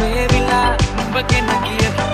Baby, la, baby, la.